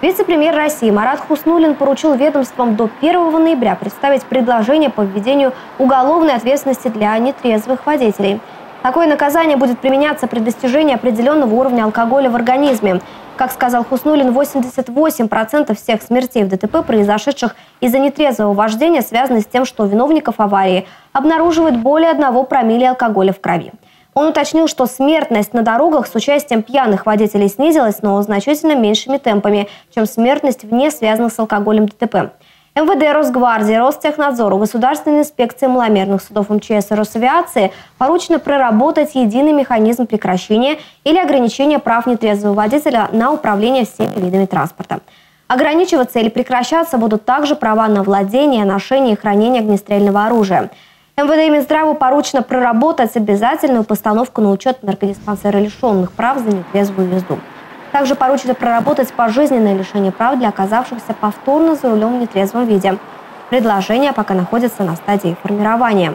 Вице-премьер России Марат Хуснуллин поручил ведомствам до 1 ноября представить предложение по введению уголовной ответственности для нетрезвых водителей. Такое наказание будет применяться при достижении определенного уровня алкоголя в организме. Как сказал Хуснуллин, 88% всех смертей в ДТП, произошедших из-за нетрезвого вождения, связаны с тем, что виновников аварии обнаруживают более 1 промилле алкоголя в крови. Он уточнил, что смертность на дорогах с участием пьяных водителей снизилась, но значительно меньшими темпами, чем смертность вне связанных с алкоголем ДТП. МВД, Росгвардии, Ростехнадзору, Государственной инспекции маломерных судов МЧС и Росавиации поручено проработать единый механизм прекращения или ограничения прав нетрезвого водителя на управление всеми видами транспорта. Ограничиваться или прекращаться будут также права на владение, ношение и хранение огнестрельного оружия. МВД и Минздраву поручено проработать обязательную постановку на учет наркодиспансера лишенных прав за нетрезвую езду. Также поручено проработать пожизненное лишение прав для оказавшихся повторно за рулем в нетрезвом виде. Предложение пока находится на стадии формирования.